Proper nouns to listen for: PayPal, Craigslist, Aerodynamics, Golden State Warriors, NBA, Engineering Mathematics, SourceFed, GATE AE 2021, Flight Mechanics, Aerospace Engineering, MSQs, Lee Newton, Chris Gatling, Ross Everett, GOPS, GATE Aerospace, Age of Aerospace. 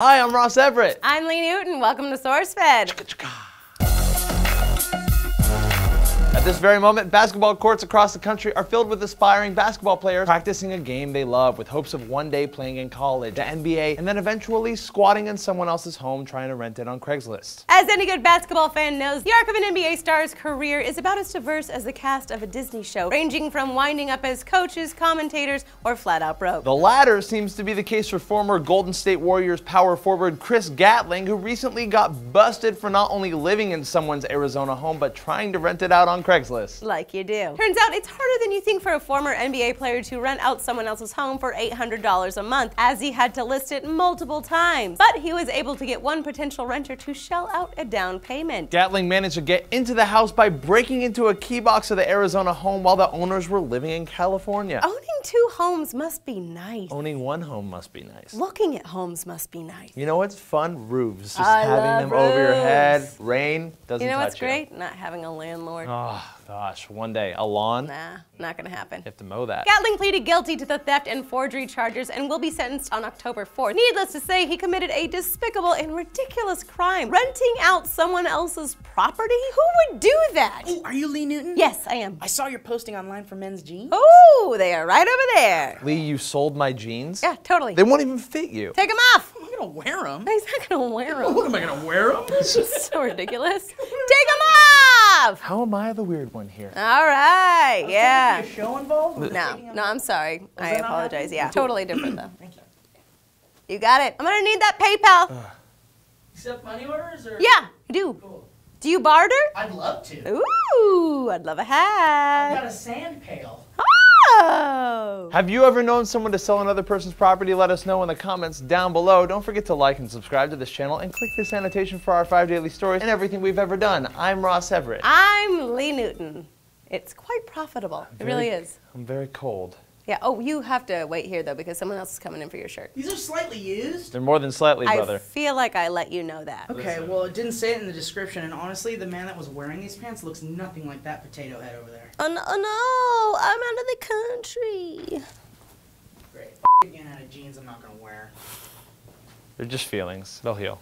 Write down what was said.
Hi, I'm Ross Everett. I'm Lee Newton. Welcome to SourceFed. At this very moment, basketball courts across the country are filled with aspiring basketball players practicing a game they love with hopes of one day playing in college, the NBA, and then eventually squatting in someone else's home trying to rent it on Craigslist. As any good basketball fan knows, the arc of an NBA star's career is about as diverse as the cast of a Disney show, ranging from winding up as coaches, commentators, or flat out broke. The latter seems to be the case for former Golden State Warriors power forward Chris Gatling, who recently got busted for not only living in someone's Arizona home, but trying to rent it out on Craigslist. Like you do. Turns out it's harder than you think for a former NBA player to rent out someone else's home for $800 a month, as he had to list it multiple times. But he was able to get one potential renter to shell out a down payment. Gatling managed to get into the house by breaking into a key box of the Arizona home while the owners were living in California. Owning two homes must be nice. Owning one home must be nice. Looking at homes must be nice. You know what's fun? Roofs. Just having them over your head. Rain doesn't touch you. You know what's great? Not having a landlord. Oh gosh, one day, a lawn? Nah, not gonna happen. You have to mow that. Gatling pleaded guilty to the theft and forgery charges and will be sentenced on October 4th. Needless to say, he committed a despicable and ridiculous crime, renting out someone else's property? Who would do that? Ooh, are you Lee Newton? Yes, I am. I saw your posting online for men's jeans. Oh, they are right over there. Lee, you sold my jeans? Yeah, totally. They won't even fit you. Take them off. I'm not gonna wear them. He's not gonna wear them. What am I gonna wear them? It's just so ridiculous. Take them off! How am I the weird one here? All right, yeah. Is there a show involved? No, I'm sorry. I apologize. Yeah, totally different though. Thank you. You got it. I'm gonna need that PayPal. Accept money orders, or? Yeah, I do. Cool. Do you barter? I'd love to. Ooh, I'd love a hat. I've got a sand pail. Oh! Have you ever known someone to sell another person's property? Let us know in the comments down below. Don't forget to like and subscribe to this channel and click this annotation for our 5 daily stories and everything we've ever done. I'm Ross Everett. I'm Lee Newton. It's quite profitable. It really is. I'm very cold. Yeah, oh, you have to wait here though because someone else is coming in for your shirt. These are slightly used. They're more than slightly, brother. I feel like I let you know that. Okay, well, it didn't say it in the description, and honestly, the man that was wearing these pants looks nothing like that potato head over there. Oh no, I'm out of the country. Great, getting out of jeans I'm not gonna wear. They're just feelings, they'll heal.